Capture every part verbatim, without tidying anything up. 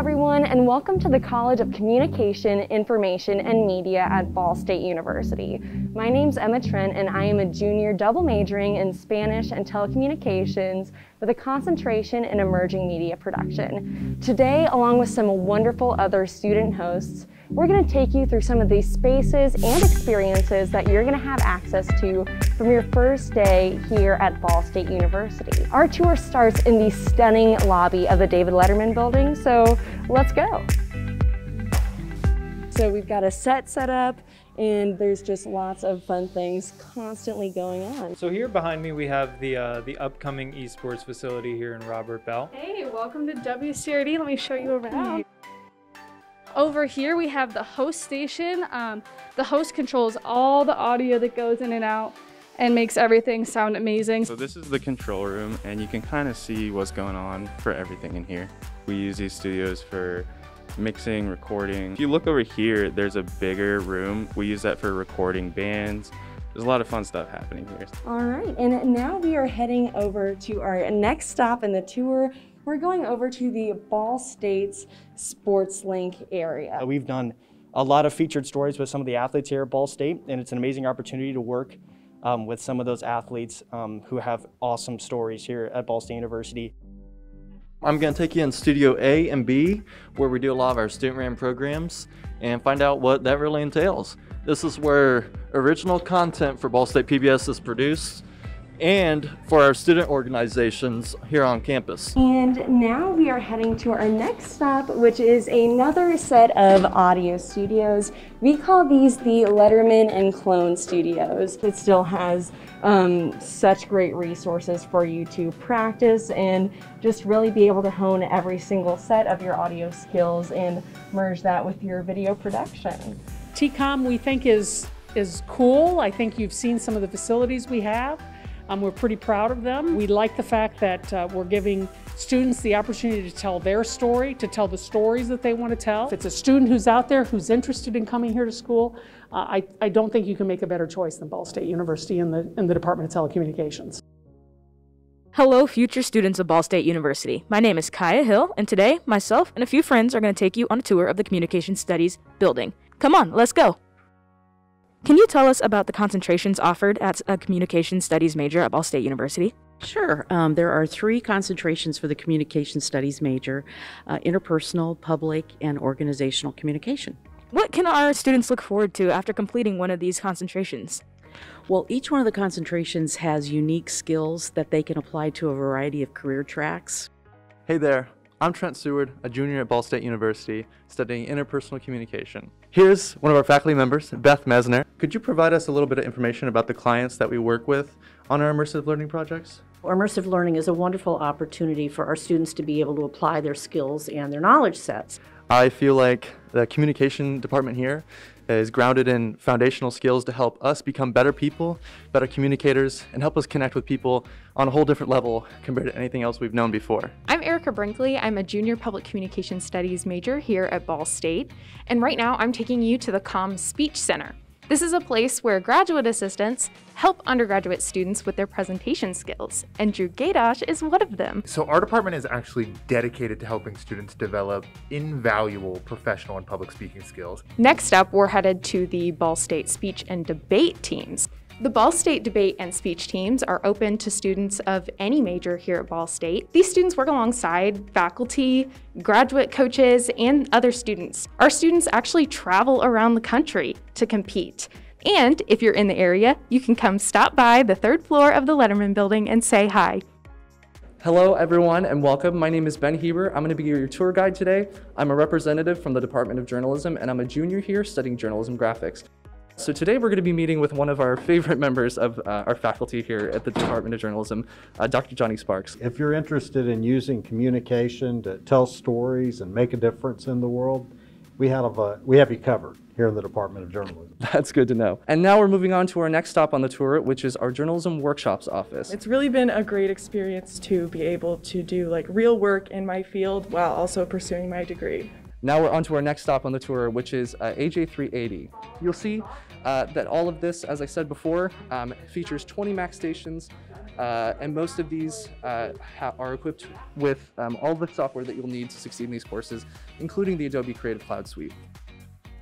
everyone, and welcome to the College of Communication, Information, and Media at Ball State University. My name's Emma Trent, and I am a junior double majoring in Spanish and telecommunications with a concentration in emerging media production. Today, along with some wonderful other student hosts, we're going to take you through some of these spaces and experiences that you're going to have access to from your first day here at Ball State University. Our tour starts in the stunning lobby of the David Letterman Building, so let's go. So we've got a set set up, and there's just lots of fun things constantly going on. So here behind me we have the uh, the upcoming esports facility here in Robert Bell. Hey, welcome to W C R D. Let me show you around. Over here we have the host station. Um, the host controls all the audio that goes in and out and makes everything sound amazing. So this is the control room, and you can kind of see what's going on for everything in here. We use these studios for mixing, recording. If you look over here, there's a bigger room. We use that for recording bands. There's a lot of fun stuff happening here. All right, and now we are heading over to our next stop in the tour. We're going over to the Ball State's Sports Link area. We've done a lot of featured stories with some of the athletes here at Ball State, and it's an amazing opportunity to work um, with some of those athletes um, who have awesome stories here at Ball State University. I'm going to take you in Studio A and B, where we do a lot of our student-run programs, and find out what that really entails. This is where original content for Ball State P B S is produced, and for our student organizations here on campus. And now we are heading to our next stop, which is another set of audio studios. We call these the Letterman and Clone Studios. It still has um, such great resources for you to practice and just really be able to hone every single set of your audio skills and merge that with your video production. T COM, we think, is, is cool. I think you've seen some of the facilities we have. Um, we're pretty proud of them. We like the fact that uh, we're giving students the opportunity to tell their story, to tell the stories that they want to tell. If it's a student who's out there who's interested in coming here to school, uh, I, I don't think you can make a better choice than Ball State University in the, in the Department of Telecommunications. Hello, future students of Ball State University. My name is Kaia Hill, and today, myself and a few friends are going to take you on a tour of the Communication Studies building. Come on, let's go. Can you tell us about the concentrations offered at a Communication Studies major at Ball State University? Sure. Um, there are three concentrations for the Communication Studies major: uh, interpersonal, public, and organizational communication. What can our students look forward to after completing one of these concentrations? Well, each one of the concentrations has unique skills that they can apply to a variety of career tracks. Hey there. I'm Trent Seward, a junior at Ball State University, studying interpersonal communication. Here's one of our faculty members, Beth Mesner. Could you provide us a little bit of information about the clients that we work with on our immersive learning projects? Well, immersive learning is a wonderful opportunity for our students to be able to apply their skills and their knowledge sets. I feel like the communication department here is grounded in foundational skills to help us become better people, better communicators, and help us connect with people on a whole different level compared to anything else we've known before. I'm Erica Brinkley. I'm a junior public communication studies major here at Ball State, and right now I'm taking you to the COMM Speech Center. This is a place where graduate assistants help undergraduate students with their presentation skills, and Drew Gaidash is one of them. So our department is actually dedicated to helping students develop invaluable professional and public speaking skills. Next up, we're headed to the Ball State Speech and Debate teams. The Ball State debate and speech teams are open to students of any major here at Ball State. These students work alongside faculty, graduate coaches, and other students. Our students actually travel around the country to compete. And if you're in the area, you can come stop by the third floor of the Letterman Building and say hi. Hello everyone, and welcome. My name is Ben Heber. I'm going to be your tour guide today. I'm a representative from the Department of Journalism, and I'm a junior here studying journalism graphics. So today we're going to be meeting with one of our favorite members of uh, our faculty here at the Department of Journalism, uh, Doctor Johnny Sparks. If you're interested in using communication to tell stories and make a difference in the world, we have, uh, we have you covered here in the Department of Journalism. That's good to know. And now we're moving on to our next stop on the tour, which is our Journalism Workshops office. It's really been a great experience to be able to do like real work in my field while also pursuing my degree. Now we're on to our next stop on the tour, which is uh, A J three eighty. You'll see uh, that all of this, as I said before, um, features twenty Mac stations, Uh, and most of these uh, ha are equipped with um, all the software that you'll need to succeed in these courses, including the Adobe Creative Cloud Suite.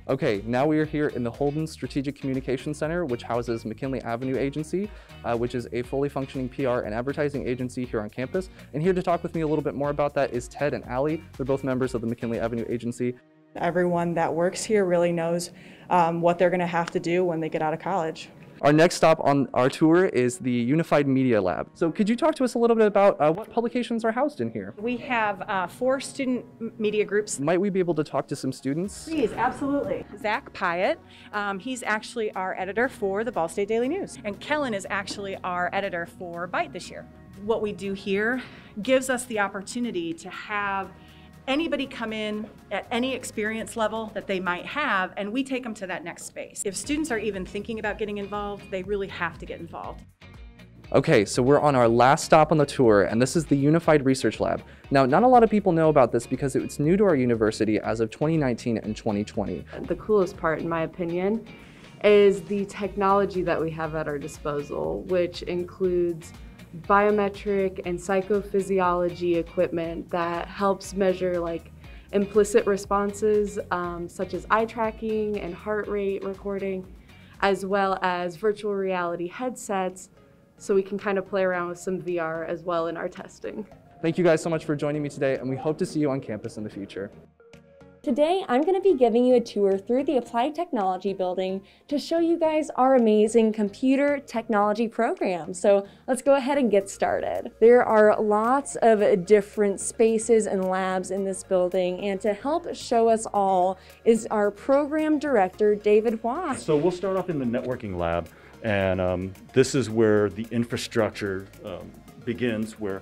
Okay, now we are here in the Holden Strategic Communications Center, which houses McKinley Avenue Agency, uh, which is a fully functioning P R and advertising agency here on campus. And here to talk with me a little bit more about that is Ted and Allie. They're both members of the McKinley Avenue Agency. Everyone that works here really knows um, what they're going to have to do when they get out of college. Our next stop on our tour is the Unified Media Lab. So could you talk to us a little bit about uh, what publications are housed in here? We have uh, four student media groups. Might we be able to talk to some students? Please, absolutely. Zach Pyatt, um, he's actually our editor for the Ball State Daily News. And Kellen is actually our editor for Byte this year. What we do here gives us the opportunity to have anybody come in at any experience level that they might have, and we take them to that next space. If students are even thinking about getting involved, they really have to get involved. Okay, so we're on our last stop on the tour, and this is the Unified Research Lab. Now, not a lot of people know about this because it's new to our university as of twenty nineteen and twenty twenty. The coolest part, in my opinion, is the technology that we have at our disposal, which includes biometric and psychophysiology equipment that helps measure like implicit responses um, such as eye tracking and heart rate recording, as well as virtual reality headsets, so we can kind of play around with some V R as well in our testing. Thank you guys so much for joining me today, and we hope to see you on campus in the future. Today, I'm going to be giving you a tour through the Applied Technology Building to show you guys our amazing computer technology program. So let's go ahead and get started. There are lots of different spaces and labs in this building, and to help show us all is our program director, David Hua. So we'll start off in the networking lab, and um, this is where the infrastructure um, begins, where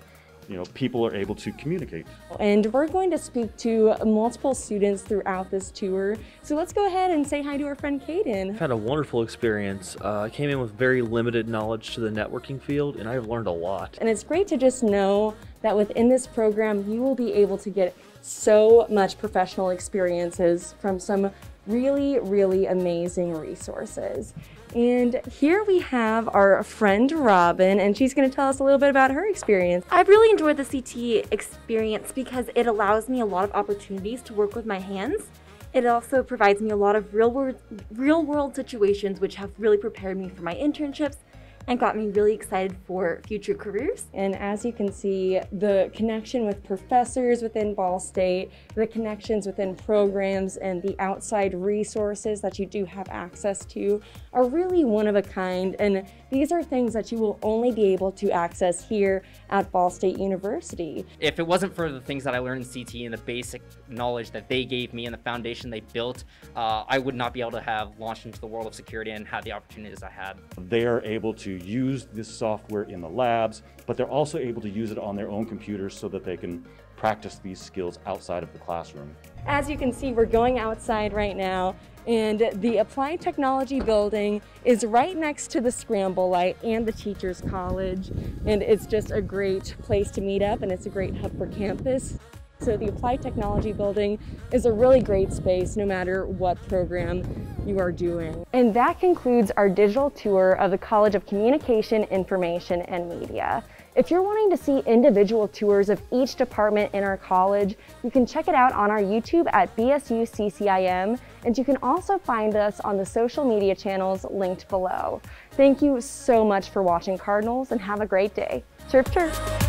you know, people are able to communicate. And we're going to speak to multiple students throughout this tour. So let's go ahead and say hi to our friend Kaden. I've had a wonderful experience. Uh, I came in with very limited knowledge to the networking field, and I've learned a lot. And it's great to just know that within this program, you will be able to get so much professional experiences from some really, really amazing resources. And here we have our friend Robin, and she's going to tell us a little bit about her experience. I've really enjoyed the C T E experience because it allows me a lot of opportunities to work with my hands. It also provides me a lot of real-world real-world situations, which have really prepared me for my internships and got me really excited for future careers. And as you can see, the connection with professors within Ball State, the connections within programs, and the outside resources that you do have access to are really one of a kind. And these are things that you will only be able to access here at Ball State University. If it wasn't for the things that I learned in C T E and the basic knowledge that they gave me and the foundation they built, uh, I would not be able to have launched into the world of security and had the opportunities I had. They are able to use this software in the labs, but they're also able to use it on their own computers so that they can practice these skills outside of the classroom. As you can see, we're going outside right now, and the Applied Technology Building is right next to the Scramble Light and the Teachers College, and it's just a great place to meet up, and it's a great hub for campus. So the Applied Technology Building is a really great space no matter what program you are doing. And that concludes our digital tour of the College of Communication, Information, and Media. If you're wanting to see individual tours of each department in our college, you can check it out on our YouTube at B S U C C I M, and you can also find us on the social media channels linked below. Thank you so much for watching, Cardinals, and have a great day. Chirp, chirp.